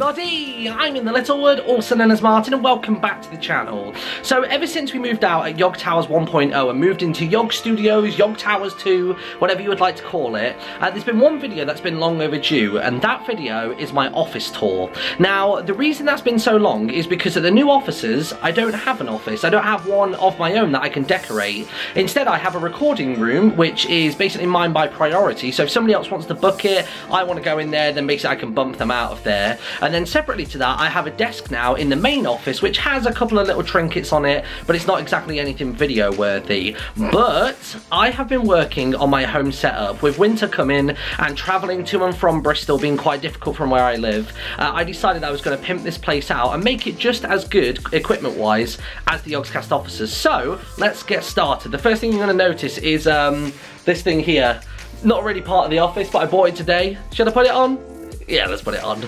everybody! I'm in the Littlewood, also known as Martin, and welcome back to the channel. So ever since we moved out at Yog Towers 1.0 and moved into Yog Studios, Yog Towers 2, whatever you would like to call it, there's been one video that's been long overdue, and that video is my office tour. Now, the reason that's been so long is because at the new offices, I don't have an office. I don't have one of my own that I can decorate. Instead, I have a recording room, which is basically mine by priority, so if somebody else wants to book it, I want to go in there, then basically I can bump them out of there. And then separately to that, I have a desk now in the main office which has a couple of little trinkets on it, but it's not exactly anything video worthy. But I have been working on my home setup. With winter coming and traveling to and from Bristol being quite difficult from where I live, I decided I was going to pimp this place out and make it just as good equipment wise as the Yogscast offices. So let's get started. The first thing you're going to notice is this thing here. Not really part of the office, but I bought it today. Should I put it on? Yeah, let's put it on.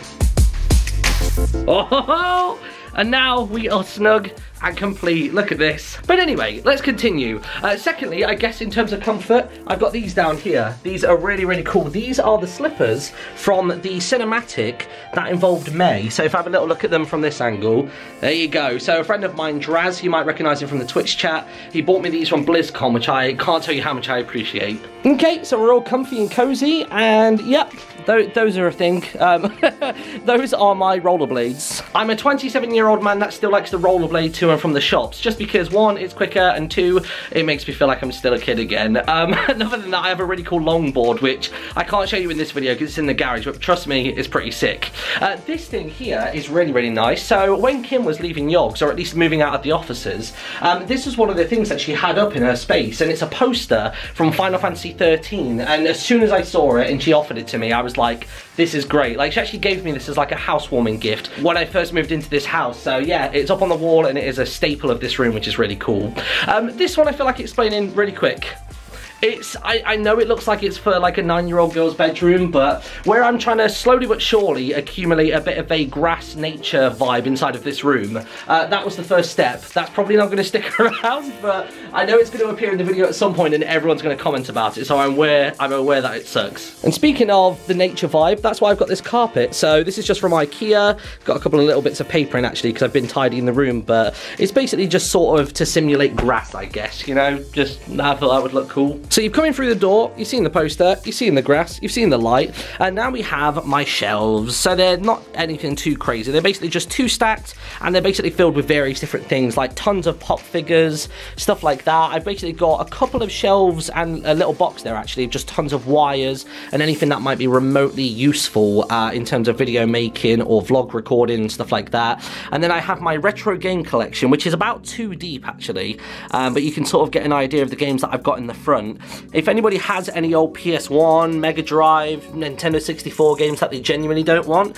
Oh, ho, ho. And now we are snug and complete. Look at this. But anyway, let's continue. Secondly, I guess in terms of comfort, I've got these down here. These are really, really cool. These are the slippers from the cinematic that involved Mei. So if I have a little look at them from this angle, there you go. So a friend of mine, Draz, you might recognize him from the Twitch chat. He bought me these from BlizzCon, which I can't tell you how much I appreciate. Okay, so we're all comfy and cozy, and yep, those are a thing. Those are my rollerblades. I'm a 27-year-old man that still likes to rollerblade to and from the shops, just because one, it's quicker, and two, it makes me feel like I'm still a kid again. Other than that, I have a really cool longboard, which I can't show you in this video because it's in the garage, but trust me, it's pretty sick. This thing here is really, really nice. So when Kim was leaving Yogs, or at least moving out of the offices, this was one of the things that she had up in her space, and it's a poster from Final Fantasy XIII, and as soon as I saw it and she offered it to me, I was like, this is great. Like, she actually gave me this as like a housewarming gift when I first moved into this house. So yeah, it's up on the wall and it is a staple of this room, which is really cool. This one I feel like explaining really quick. I know it looks like it's for like a 9-year-old girl's bedroom, but where I'm trying to slowly but surely accumulate a bit of a grass nature vibe inside of this room, that was the first step. That's probably not going to stick around, but I know it's going to appear in the video at some point and everyone's going to comment about it, so I'm aware that it sucks. And speaking of the nature vibe, that's why I've got this carpet. So this is just from IKEA. Got a couple of little bits of paper in actually because I've been tidying the room, but it's basically just sort of to simulate grass, I guess, you know, just I thought that would look cool. So you've come in through the door, you've seen the poster, you've seen the grass, you've seen the light, and now we have my shelves. So they're not anything too crazy. They're basically just two stacked, and they're basically filled with various different things, like tons of pop figures, stuff like that. I've basically got a couple of shelves and a little box there actually, just tons of wires and anything that might be remotely useful in terms of video making or vlog recording and stuff like that. And then I have my retro game collection, which is about two deep actually, but you can sort of get an idea of the games that I've got in the front. If anybody has any old PS1, Mega Drive, Nintendo 64 games that they genuinely don't want,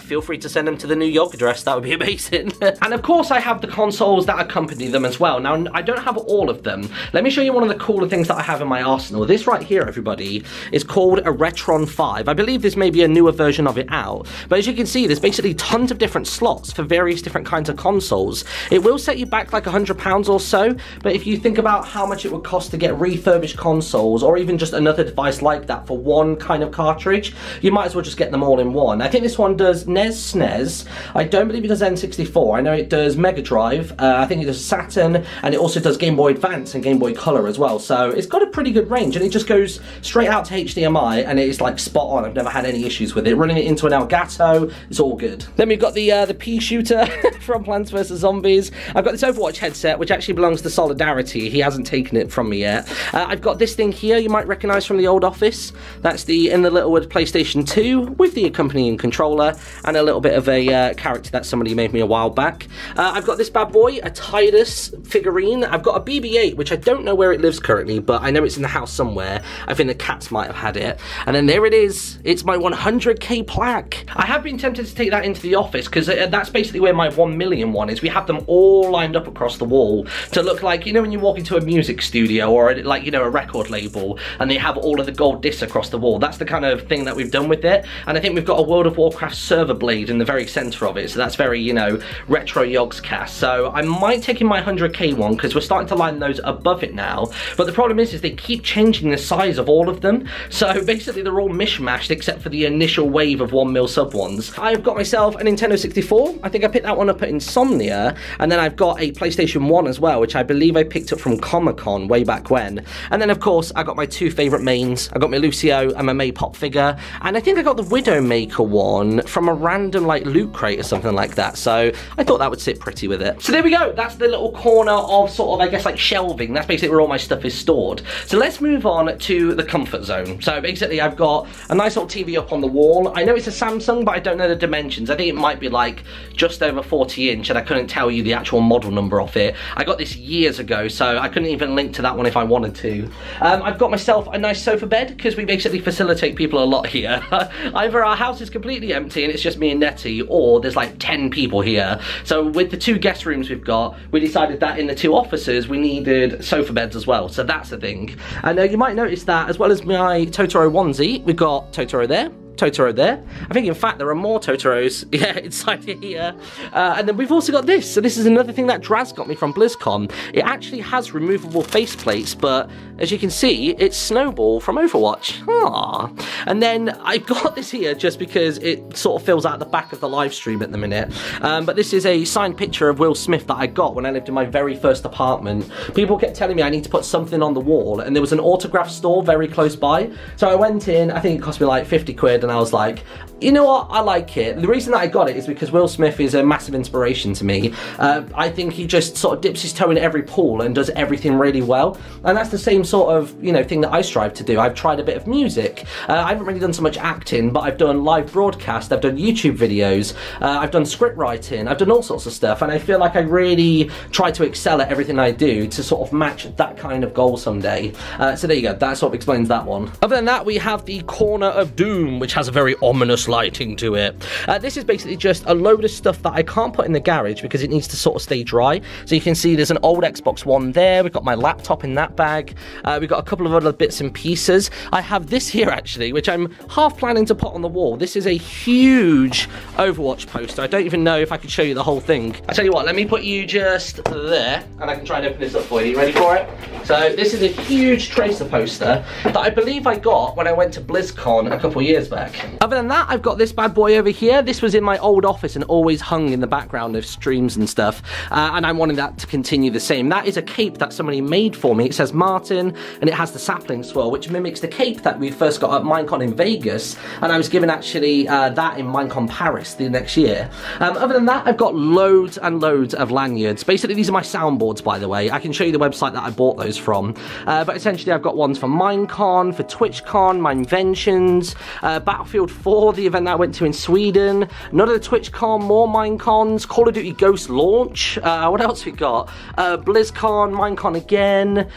feel free to send them to the new Yog address. That would be amazing. And of course I have the consoles that accompany them as well. Now, I don't have all of them. Let me show you one of the cooler things that I have in my arsenal. This right here, everybody, is called a Retron 5. I believe this may be a newer version of it out, but as you can see, there's basically tons of different slots for various different kinds of consoles. It will set you back like £100 or so, but if you think about how much it would cost to get refurbished consoles or even just another device like that for one kind of cartridge, you might as well just get them all in one. I think this one does NES, SNES. I don't believe it does N64. I know it does Mega Drive. I think it does Saturn, and it also does Game Boy Advance and Game Boy Color as well. So it's got a pretty good range, and it just goes straight out to HDMI, and it is like spot on. I've never had any issues with it. Running it into an Elgato, it's all good. Then we've got the pea shooter from Plants vs Zombies. I've got this Overwatch headset, which actually belongs to Solidarity. He hasn't taken it from me yet. I've got this thing here you might recognise from the old office. That's the In the Littlewood PlayStation 2 with the accompanying controller and a little bit of a character that somebody made me a while back. I've got this bad boy, a Tidus figurine. I've got a BB-8, which I don't know where it lives currently, but I know it's in the house somewhere. I think the cats might have had it. And then there it is. It's my 100k plaque. I have been tempted to take that into the office because that's basically where my 1 million one is. We have them all lined up across the wall to look like, you know, when you walk into a music studio or like, you know, a record label, and they have all of the gold discs across the wall. That's the kind of thing that we've done with it, and I think we've got a World of Warcraft server blade in the very centre of it, so that's very, you know, retro Yogscast. So I might take in my 100k one, because we're starting to line those above it now, but the problem is they keep changing the size of all of them, so basically they're all mishmashed except for the initial wave of 1mm sub ones. I've got myself a Nintendo 64, I think I picked that one up at Insomnia, and then I've got a PlayStation 1 as well, which I believe I picked up from Comic-Con way back when. And then of course I got my two favourite mains, I got my Lucio and my Mei pop figure, and I think I got the Widowmaker one from a random like loot crate or something like that, so I thought that would sit pretty with it. So there we go, that's the little corner of sort of, I guess, like shelving, that's basically where all my stuff is stored. So let's move on to the comfort zone. So basically I've got a nice old TV up on the wall. I know it's a Samsung, but I don't know the dimensions. I think it might be like just over 40 inch, and I couldn't tell you the actual model number of it. I got this years ago, so I couldn't even link to that one if I wanted to. I've got myself a nice sofa bed, because we basically facilitate people a lot here. Either our house is completely empty and it's just me and Nettie, or there's like 10 people here. So with the two guest rooms we've got, we decided that in the two offices we needed sofa beds as well, so that's the thing. And you might notice that as well as my Totoro onesie, we've got Totoro there, Totoro there. I think in fact there are more Totoros, yeah, inside here. And then we've also got this. So this is another thing that Draz got me from BlizzCon. It actually has removable faceplates, but as you can see, it's Snowball from Overwatch. Aww. And then I got this here just because it sort of fills out the back of the live stream at the minute. But this is a signed picture of Will Smith that I got when I lived in my very first apartment. People kept telling me I need to put something on the wall, and there was an autograph store very close by. So I went in, I think it cost me like 50 quid, and I was like, you know what, I like it. The reason that I got it is because Will Smith is a massive inspiration to me. I think he just sort of dips his toe in every pool and does everything really well, and that's the same sort of, you know, thing that I strive to do. I've tried a bit of music, I haven't really done so much acting, but I've done live broadcast, I've done YouTube videos, I've done script writing, I've done all sorts of stuff, and I feel like I really try to excel at everything I do to sort of match that kind of goal someday. So there you go, that sort of explains that one. Other than that, we have the corner of doom, which has a very ominous lighting to it. This is basically just a load of stuff that I can't put in the garage because it needs to sort of stay dry. So you can see there's an old Xbox One there, we've got my laptop in that bag, we've got a couple of other bits and pieces. I have this here actually, which I'm half planning to put on the wall. This is a huge Overwatch poster. I don't even know if I could show you the whole thing. I tell you what, let me put you just there, and I can try and open this up for you. You ready for it? So this is a huge Tracer poster that I believe I got when I went to BlizzCon a couple years back. Other than that, I've got this bad boy over here. This was in my old office and always hung in the background of streams and stuff, and I'm wanting that to continue the same. That is a cape that somebody made for me. It says Martin, and it has the sapling swirl, which mimics the cape that we first got at Minecon in Vegas, and I was given actually that in Minecon Paris the next year. Other than that, I've got loads and loads of lanyards. Basically, these are my soundboards, by the way. I can show you the website that I bought those from, but essentially I've got ones for Minecon, for TwitchCon, my inventions, Battlefield 4, the event that I went to in Sweden, another TwitchCon, more Minecons, Call of Duty Ghost launch, what else we got? BlizzCon, Minecon again,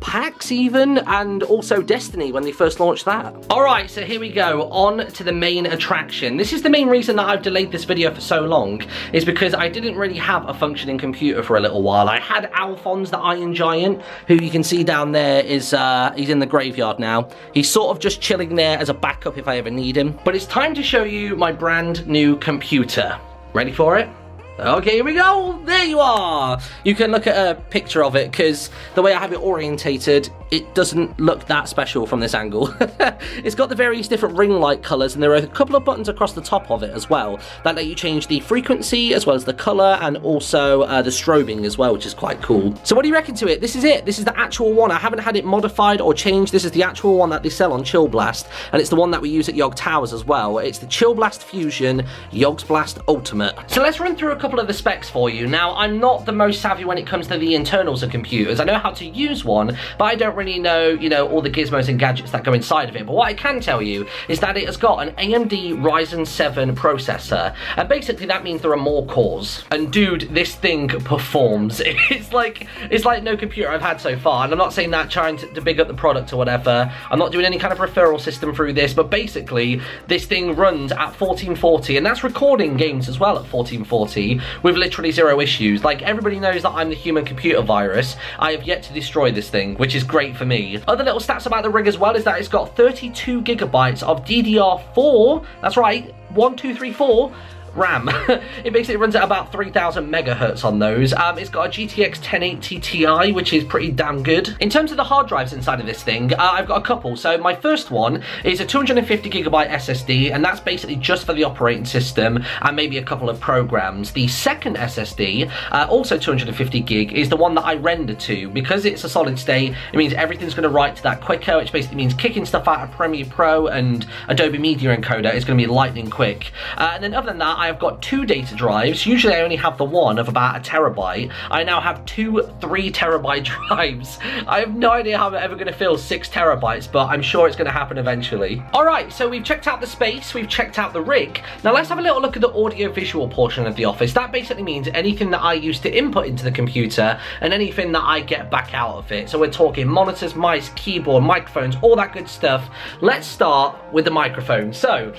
PAX even, and also Destiny when they first launched that. Alright, so here we go, on to the main attraction. This is the main reason that I've delayed this video for so long, is because I didn't really have a functioning computer for a little while. I had Alphonse the Iron Giant, who you can see down there is, he's in the graveyard now. He's sort of just chilling there as a backup if I ever need him. But it's time to show you my brand new computer. Ready for it? Okay, here we go. There you are. You can look at a picture of it, because the way I have it orientated, it doesn't look that special from this angle. It's got the various different ring light colours, and there are a couple of buttons across the top of it as well that let you change the frequency as well as the colour, and also the strobing as well, which is quite cool. So what do you reckon to it? This is it. This is the actual one. I haven't had it modified or changed. This is the actual one that they sell on Chillblast, and it's the one that we use at Yog Towers as well. It's the Chillblast Fusion Yogsblast Ultimate. So let's run through a couple of the specs for you. Now, I'm not the most savvy when it comes to the internals of computers. I know how to use one, but I don't really know, you know, all the gizmos and gadgets that go inside of it. But what I can tell you is that it has got an AMD Ryzen 7 processor, and basically that means there are more cores. And dude, this thing performs. It's like no computer I've had so far, and I'm not saying that trying to big up the product or whatever. I'm not doing any kind of referral system through this, but basically this thing runs at 1440, and that's recording games as well at 1440 with literally zero issues. Like, everybody knows that I'm the human computer virus. I have yet to destroy this thing, which is great great for me. Other little stats about the rig as well is that it's got 32 gigabytes of DDR4, that's right, 1234 RAM. It basically runs at about 3000 megahertz on those. It's got a GTX 1080 Ti, which is pretty damn good. In terms of the hard drives inside of this thing, I've got a couple. So my first one is a 250 gigabyte SSD, and that's basically just for the operating system and maybe a couple of programs. The second SSD, also 250 gig, is the one that I render to. Because it's a solid state, it means everything's going to write to that quicker, which basically means kicking stuff out of Premiere Pro and Adobe Media Encoder is going to be lightning quick. And then other than that, I have got two data drives. Usually I only have the one of about 1 terabyte. I now have two 3 terabyte drives. I have no idea how I'm ever going to fill 6 terabytes, but I'm sure it's going to happen eventually. Alright, so we've checked out the space, we've checked out the rig. Now let's have a little look at the audio-visual portion of the office. That basically means anything that I use to input into the computer and anything that I get back out of it. So we're talking monitors, mice, keyboard, microphones, all that good stuff. Let's start with the microphone. So,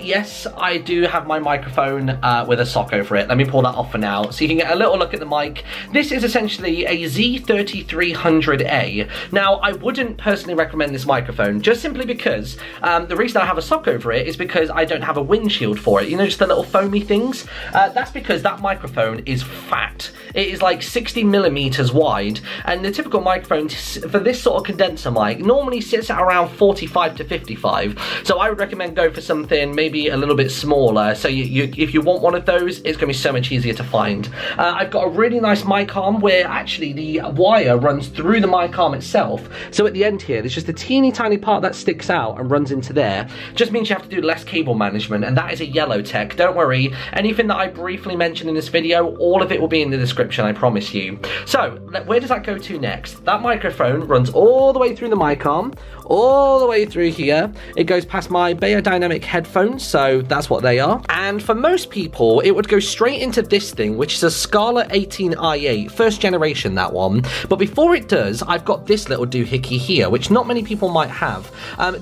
yes, I do have my microphone with a sock over it. Let me pull that off for now so you can get a little look at the mic. This is essentially a Z3300A. Now, I wouldn't personally recommend this microphone just simply because the reason I have a sock over it is because I don't have a windshield for it. You know, just the little foamy things? That's because that microphone is fat. It is like 60 millimeters wide, and the typical microphone for this sort of condenser mic normally sits at around 45 to 55. So I would recommend go for something maybe a little bit smaller, so if you want one of those, it's going to be so much easier to find. I've got a really nice mic arm where actually the wire runs through the mic arm itself. So at the end here, there's just a teeny tiny part that sticks out and runs into there. Just means you have to do less cable management, and that is a Yellow Tech. Don't worry, anything that I briefly mentioned in this video, all of it will be in the description, I promise you. So, where does that go to next? That microphone runs all the way through the mic arm, all the way through here. It goes past my Beyerdynamic headphones, so that's what they are. And for most people, it would go straight into this thing, which is a Scala 18i8, first generation, that one. But before it does, I've got this little doohickey here, which not many people might have.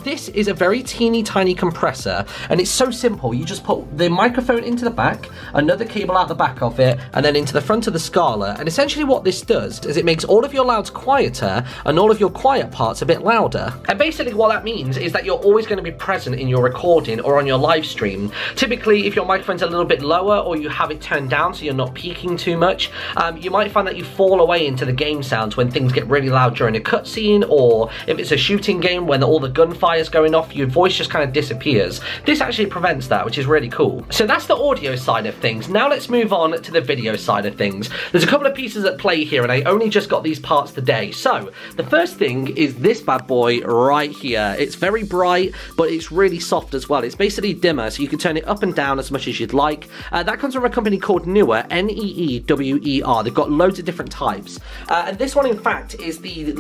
This is a very teeny tiny compressor, and it's so simple. You just put the microphone into the back, another cable out the back of it, and then into the front of the Scala. And essentially what this does is it makes all of your louds quieter and all of your quiet parts a bit louder. And basically what that means is that you're always going to be present in your recording or on your live stream. Typically, if your microphone's a little bit lower or you have it turned down so you're not peaking too much, you might find that you fall away into the game sounds when things get really loud during a cutscene, or if it's a shooting game when all the gunfire's going off, your voice just kind of disappears. This actually prevents that, which is really cool. So that's the audio side of things. Now let's move on to the video side of things. There's a couple of pieces at play here, and I only just got these parts today. So the first thing is this bad boy right here. It's very bright, but it's really soft as well. It's basically dimmer, so you can turn it up and down as much as you'd like. That comes from a company called Neewer, N-E-E-W-E-R. They've got loads of different types. And this one, in fact, is the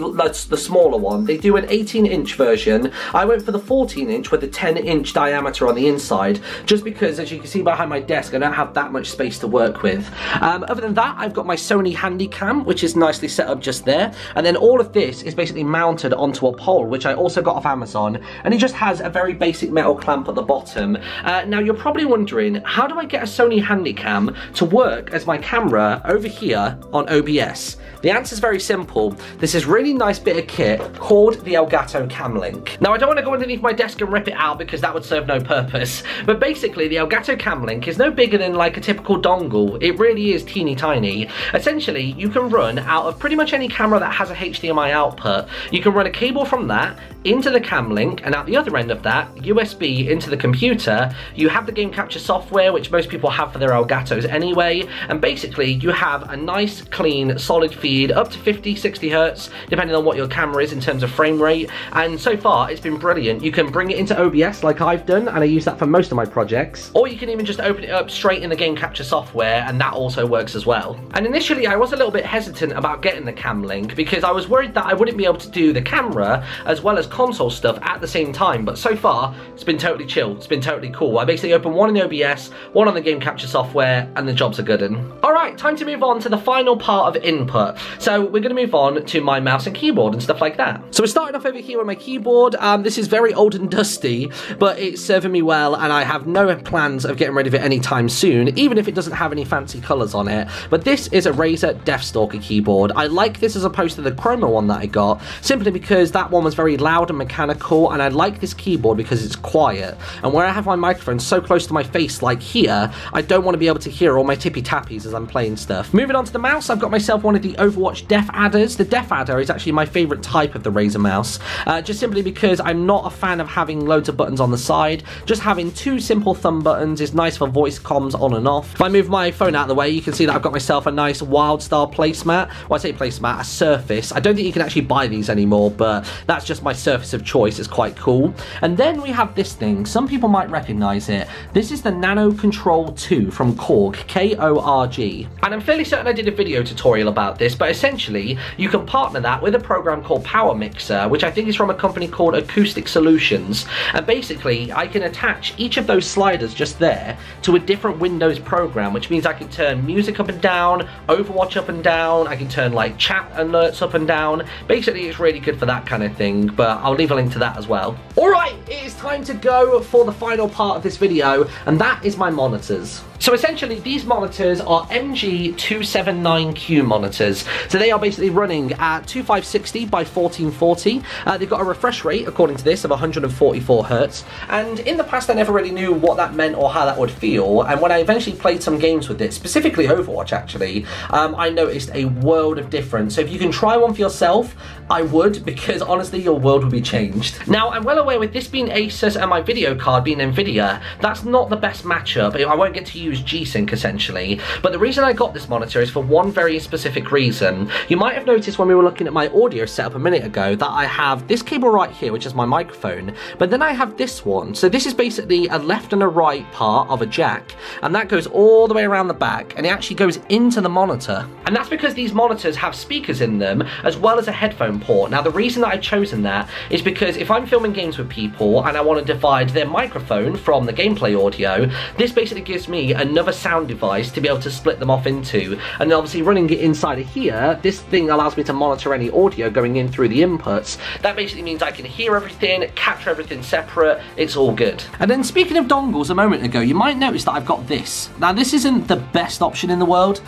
smaller one. They do an 18-inch version. I went for the 14-inch with a 10-inch diameter on the inside, just because, as you can see behind my desk, I don't have that much space to work with. Other than that, I've got my Sony Handycam, which is nicely set up just there. And then all of this is basically mounted onto a pole, which I also got off Amazon. And it just has a very basic metal clamp at the bottom. Now, you're probably wondering, how do I get a Sony Handycam to work as my camera over here on OBS? The answer is very simple. This is really nice bit of kit called the Elgato Cam Link. Now, I don't want to go underneath my desk and rip it out because that would serve no purpose, but basically the Elgato Cam Link is no bigger than like a typical dongle. It really is teeny tiny. Essentially, you can run out of pretty much any camera that has a HDMI output. You can run a cable from that into the Cam Link, and at the other end of that, USB into the computer. You have the game capture software, which most people have for their Elgatos anyway, and basically you have a nice, clean, solid feed up to 50, 60 hertz, depending on what your camera is in terms of frame rate, and so far it's been brilliant. You can bring it into OBS like I've done, and I use that for most of my projects, or you can even just open it up straight in the game capture software, and that also works as well. And initially I was a little bit hesitant about getting the Cam Link because I was worried that I wouldn't be able to do the camera as well as console stuff at the same time, but so far it's been totally chill, it's been totally cool. I basically open one in OBS, OS, one on the game capture software, and the jobs are good in. Alright, time to move on to the final part of input. So we're going to move on to my mouse and keyboard and stuff like that. So we're starting off over here on my keyboard. This is very old and dusty, but it's serving me well, and I have no plans of getting rid of it anytime soon, even if it doesn't have any fancy colours on it. But this is a Razer Deathstalker keyboard. I like this as opposed to the Chroma one that I got, simply because that one was very loud and mechanical, and I like this keyboard because it's quiet. And where I have my microphone so close to my face, like here, I don't want to be able to hear all my tippy-tappies as I'm playing stuff. Moving on to the mouse, I've got myself one of the Overwatch Def Adders. The Def Adder is actually my favourite type of the Razer mouse, just simply because I'm not a fan of having loads of buttons on the side. Just having two simple thumb buttons is nice for voice comms on and off. If I move my phone out of the way, you can see that I've got myself a nice wild style placemat. Well, I say placemat, a Surface. I don't think you can actually buy these anymore, but that's just my Surface of choice. It's quite cool. And then we have this thing. Some people might recognise it. This is the Nano Control 2 from Korg, K-O-R-G. And I'm fairly certain I did a video tutorial about this, but essentially you can partner that with a program called Power Mixer, which I think is from a company called Acoustic Solutions. And basically I can attach each of those sliders just there to a different Windows program, which means I can turn music up and down, Overwatch up and down, I can turn like chat alerts up and down. Basically it's really good for that kind of thing, but I'll leave a link to that as well. Alright, it is time to go for the final part of this video, and that is my monitors. So essentially these monitors are MG279Q monitors. So they are basically running at 2560 by 1440. They've got a refresh rate, according to this, of 144 Hz. And in the past I never really knew what that meant or how that would feel, and when I eventually played some games with it, specifically Overwatch actually, I noticed a world of difference. So if you can try one for yourself, I would, because honestly your world would be changed. Now I'm well aware with this being Asus and my video card being Nvidia, that's not the best matchup. I won't get to use G-Sync essentially, but the reason I got this monitor is for one very specific reason. You might have noticed when we were looking at my audio setup a minute ago that I have this cable right here, which is my microphone, but then I have this one. So this is basically a left and a right part of a jack, and that goes all the way around the back, and it actually goes into the monitor. And that's because these monitors have speakers in them as well as a headphone port. Now the reason that I've chosen that is because if I'm filming games with people and I want to divide their microphone from the gameplay audio, this basically gives me another sound device to be able to split them off into. And obviously running it inside of here, this thing allows me to monitor any audio going in through the inputs. That basically means I can hear everything, capture everything separate, it's all good. And then speaking of dongles a moment ago, you might notice that I've got this. Now this isn't the best option in the world.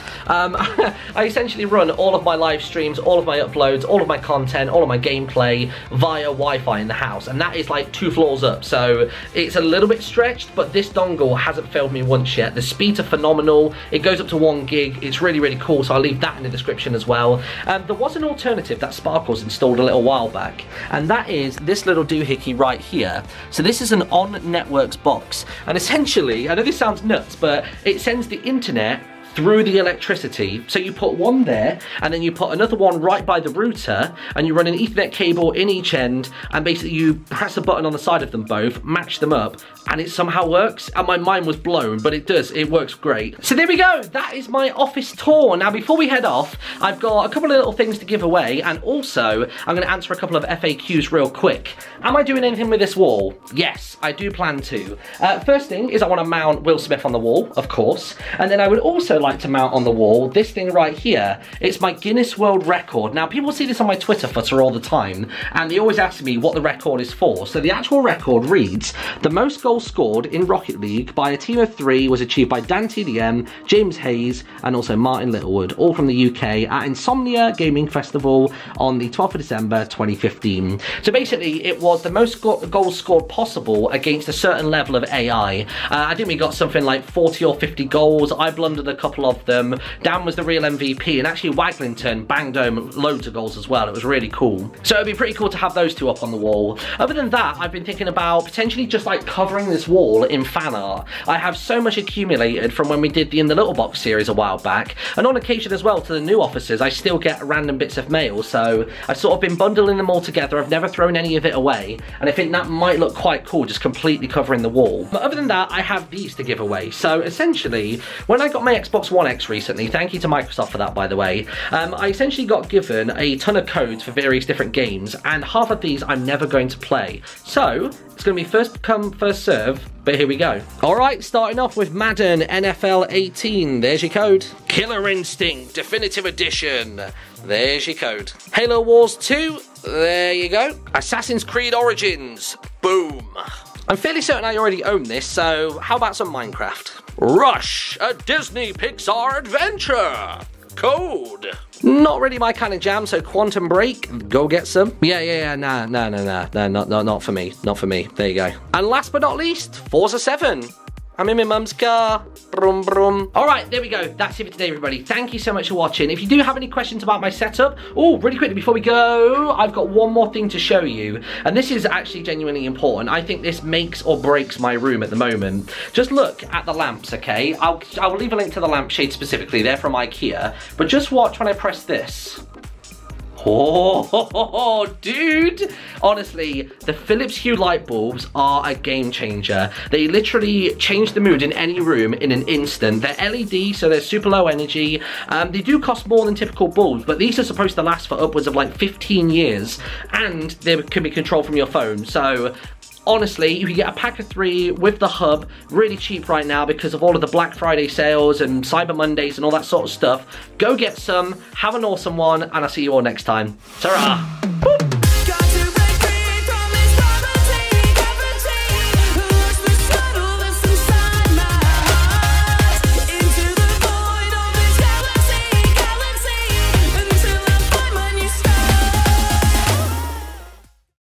I essentially run all of my live streams, all of my uploads, all of my content, all of my gameplay via Wi-Fi in the house, and that is like 2 floors up, so it's a little bit stretched, but this dongle hasn't failed me once yet. The speeds are phenomenal, it goes up to 1 gig, it's really, really cool, so I'll leave that in the description as well. There was an alternative that Sparkles installed a little while back, and that is this little doohickey right here. So this is an on-networks box, and essentially, I know this sounds nuts, but it sends the internet through the electricity. So you put one there, and then you put another one right by the router, and you run an Ethernet cable in each end, and basically you press a button on the side of them both, match them up, and it somehow works. And my mind was blown, but it does, it works great. So there we go, that is my office tour. Now before we head off, I've got a couple of little things to give away, and also I'm gonna answer a couple of FAQs real quick. Am I doing anything with this wall? Yes, I do plan to. First thing is I wanna mount Will Smith on the wall, of course, and then I would also like to mount on the wall this thing right here. It's my Guinness World Record. Now people see this on my Twitter footer all the time, and they always ask me what the record is for. So the actual record reads, the most goals scored in Rocket League by a team of 3 was achieved by Dan TDM, James Hayes, and also Martin Littlewood, all from the UK, at Insomnia Gaming Festival on the 12th of December 2015. So basically it was the most goals scored possible against a certain level of AI. I think we got something like 40 or 50 goals. I blundered a couple of them. Dan was the real MVP, and actually Waglington banged home loads of goals as well. It was really cool. So it'd be pretty cool to have those two up on the wall. Other than that, I've been thinking about potentially just like covering this wall in fan art. I have so much accumulated from when we did the In the Little Box series a while back, and on occasion as well to the new offices I still get random bits of mail, so I've sort of been bundling them all together. I've never thrown any of it away, and I think that might look quite cool, just completely covering the wall. But other than that, I have these to give away. So essentially, when I got my Xbox Xbox One X recently. Thank you to Microsoft for that, by the way. I essentially got given a ton of codes for various different games, and half of these I'm never going to play. So it's going to be first come, first serve. But here we go. All right, starting off with Madden NFL 18. There's your code. Killer Instinct Definitive Edition. There's your code. Halo Wars 2. There you go. Assassin's Creed Origins. Boom. I'm fairly certain I already own this, so how about some Minecraft? Rush, a Disney Pixar adventure. Code. Not really my kind of jam, so Quantum Break, go get some. Yeah, not for me, not for me. There you go. And last but not least, Forza 7. I'm in my mum's car, brum brum. All right, there we go. That's it for today, everybody. Thank you so much for watching. If you do have any questions about my setup, oh, really quickly before we go, I've got one more thing to show you. And this is actually genuinely important. I think this makes or breaks my room at the moment. Just look at the lamps, okay? I will leave a link to the lampshade specifically. They're from IKEA. But just watch when I press this. Oh, dude! Honestly, the Philips Hue light bulbs are a game changer. They literally change the mood in any room in an instant. They're LED, so they're super low energy. They do cost more than typical bulbs, but these are supposed to last for upwards of like 15 years, and they can be controlled from your phone. So honestly, you can get a pack of 3 with the hub, really cheap right now because of all of the Black Friday sales and Cyber Mondays and all that sort of stuff. Go get some, have an awesome one, and I'll see you all next time. Ta-ra!